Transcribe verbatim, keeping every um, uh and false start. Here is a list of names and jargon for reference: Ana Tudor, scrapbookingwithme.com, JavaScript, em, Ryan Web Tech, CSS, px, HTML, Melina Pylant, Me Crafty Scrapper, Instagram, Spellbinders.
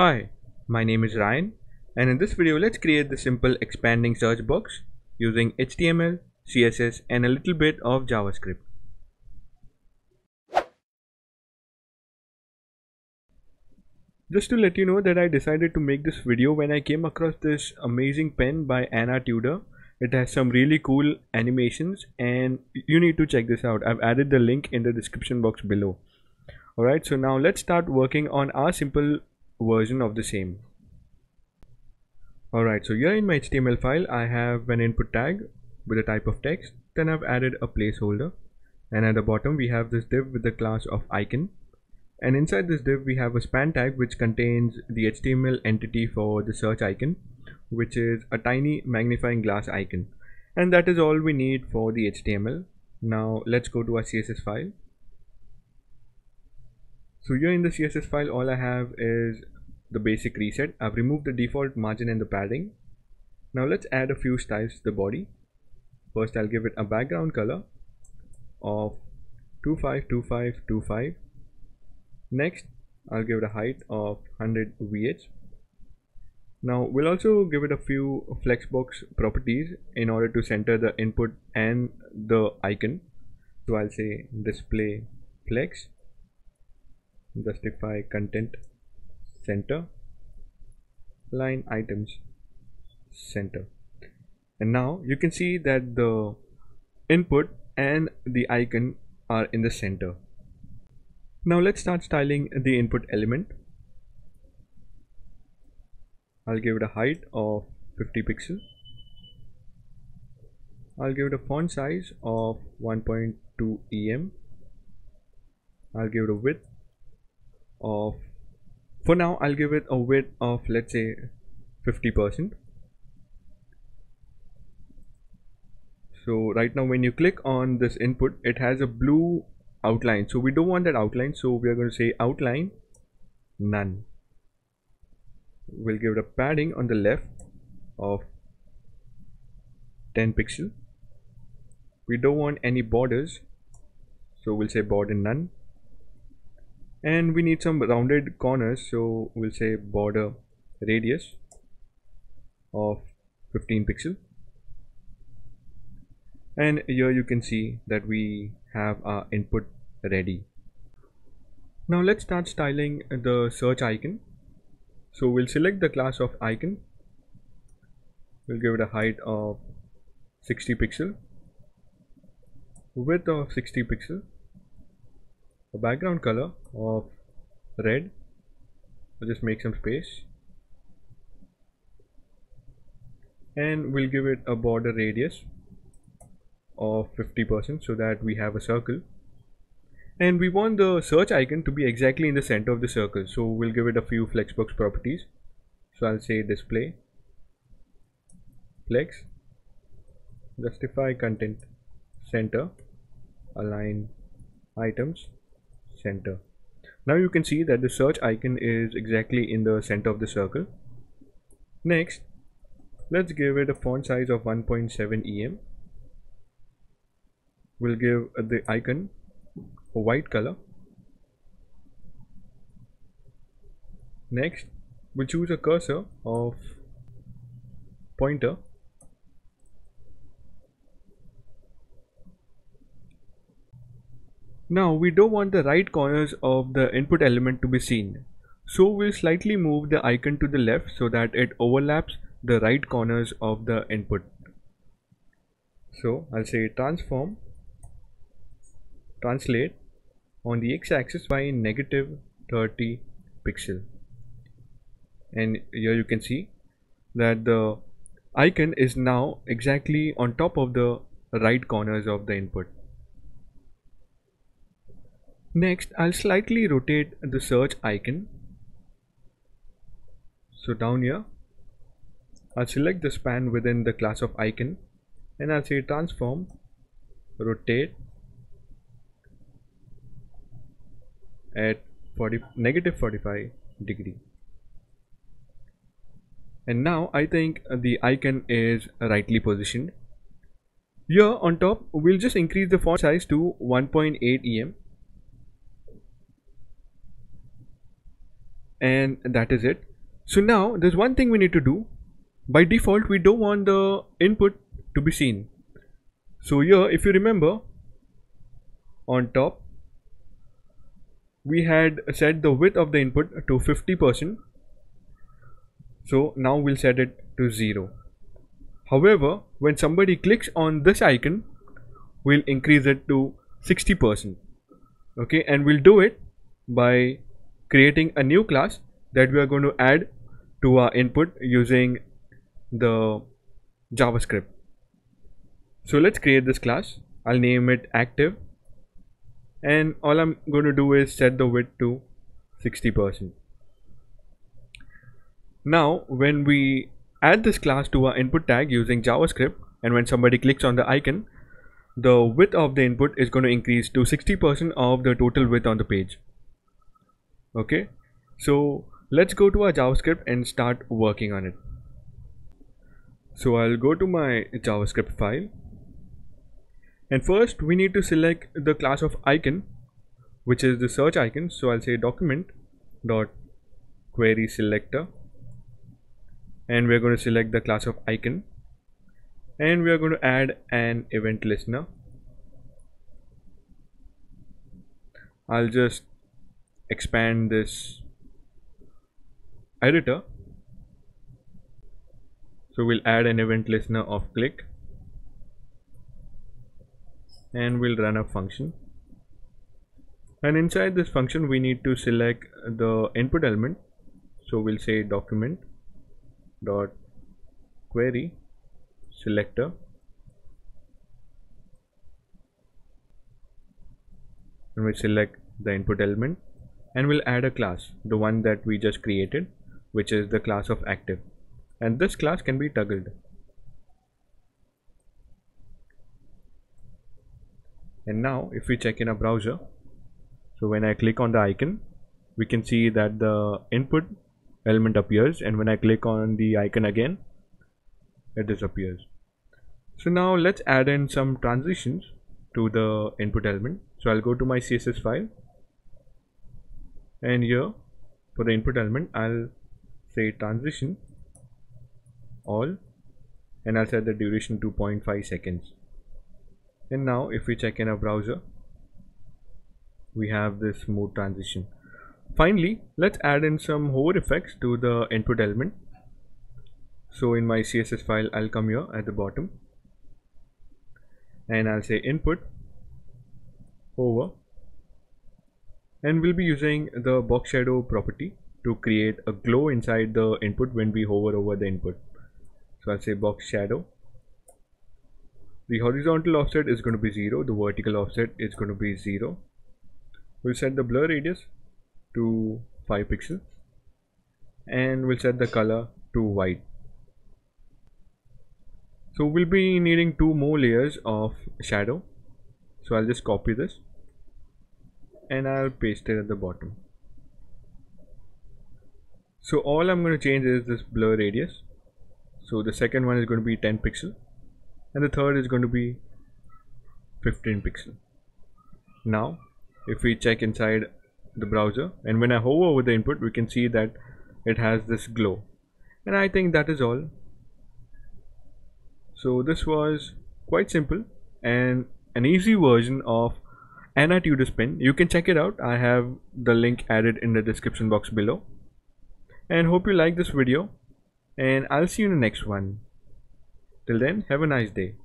Hi, my name is Ryan, and in this video let's create the simple expanding search box using H T M L, C S S and a little bit of JavaScript. Just to let you know that I decided to make this video when I came across this amazing pen by Ana Tudor. It has some really cool animations and you need to check this out. I've added the link in the description box below. Alright, so now let's start working on our simple version of the same. Alright, so here in my H T M L file I have an input tag with a type of text, then I've added a placeholder, and at the bottom we have this div with the class of icon, and inside this div we have a span tag which contains the H T M L entity for the search icon, which is a tiny magnifying glass icon, and that is all we need for the H T M L. Now let's go to our C S S file. So here in the C S S file all I have is the basic reset. I've removed the default margin and the padding. Now let's add a few styles to the body. First I'll give it a background color of two five two five two five. Next I'll give it a height of one hundred V H. Now we'll also give it a few flexbox properties in order to center the input and the icon. So I'll say display flex, justify content center, line items center, and now you can see that the input and the icon are in the center. Now let's start styling the input element. I'll give it a height of fifty pixels. I'll give it a font size of one point two em. I'll give it a width of, for now I'll give it a width of let's say fifty percent. So right now when you click on this input it has a blue outline, so we don't want that outline, so we are going to say outline none. We'll give it a padding on the left of ten pixels. We don't want any borders, so we'll say border none, and we need some rounded corners, so we'll say border radius of fifteen pixels. And here you can see that we have our input ready. Now let's start styling the search icon. So we'll select the class of icon. We'll give it a height of sixty pixels, width of sixty pixels, a background color of red. I'll just make some space, and we'll give it a border radius of fifty percent so that we have a circle, and we want the search icon to be exactly in the center of the circle, so we'll give it a few flexbox properties. So I'll say display flex, justify content center, align items center. Now you can see that the search icon is exactly in the center of the circle. Next let's give it a font size of one point seven em. We'll give the icon a white color. Next we'll choose a cursor of pointer, now we don't want the right corners of the input element to be seen, so we'll slightly move the icon to the left so that it overlaps the right corners of the input. So I'll say transform translate on the x-axis by negative thirty pixel, and here you can see that the icon is now exactly on top of the right corners of the input. Next I'll slightly rotate the search icon, so down here I'll select the span within the class of icon, and I'll say transform rotate at negative forty-five degree, and now I think the icon is rightly positioned. Here on top we'll just increase the font size to one point eight em, and that is it. So now there's one thing we need to do. By default, we don't want the input to be seen. So here, if you remember, on top, we had set the width of the input to fifty percent. So now we'll set it to zero. However, when somebody clicks on this icon, we'll increase it to sixty percent. Okay, and we'll do it by creating a new class that we are going to add to our input using the JavaScript. So let's create this class. I'll name it active, and all I'm going to do is set the width to sixty percent. Now when we add this class to our input tag using JavaScript, and when somebody clicks on the icon, the width of the input is going to increase to sixty percent of the total width on the page. Okay, so let's go to our JavaScript and start working on it. So I'll go to my JavaScript file, and first we need to select the class of icon, which is the search icon. So I'll say document.querySelector, and we're going to select the class of icon, and we are going to add an event listener. I'll just expand this editor. So we'll add an event listener of click, and we'll run a function, and inside this function we need to select the input element. So we'll say document dot query selector, and we'll select the input element, and we'll add a class, the one that we just created, which is the class of active, and this class can be toggled. And now if we check in a browser, so when I click on the icon, we can see that the input element appears, and when I click on the icon again, it disappears. So now let's add in some transitions to the input element. So I'll go to my C S S file, and here for the input element I'll say transition all, and I'll set the duration to zero point five seconds. And now if we check in our browser, we have this smooth transition. Finally, let's add in some hover effects to the input element. So in my C S S file, I'll come here at the bottom, and I'll say input hover, and we'll be using the box shadow property to create a glow inside the input when we hover over the input. So I'll say box shadow. The horizontal offset is going to be zero. The vertical offset is going to be zero. We'll set the blur radius to five pixels, and we'll set the color to white. So we'll be needing two more layers of shadow. So I'll just copy this, and I'll paste it at the bottom. So all I'm going to change is this blur radius. So the second one is going to be ten pixel, and the third is going to be fifteen pixel. Now if we check inside the browser, and when I hover over the input, we can see that it has this glow. And I think that is all. So this was quite simple and an easy version of Ana Tudor's pen. You can check it out. I have the link added in the description box below. And hope you like this video, and I'll see you in the next one. Till then, have a nice day.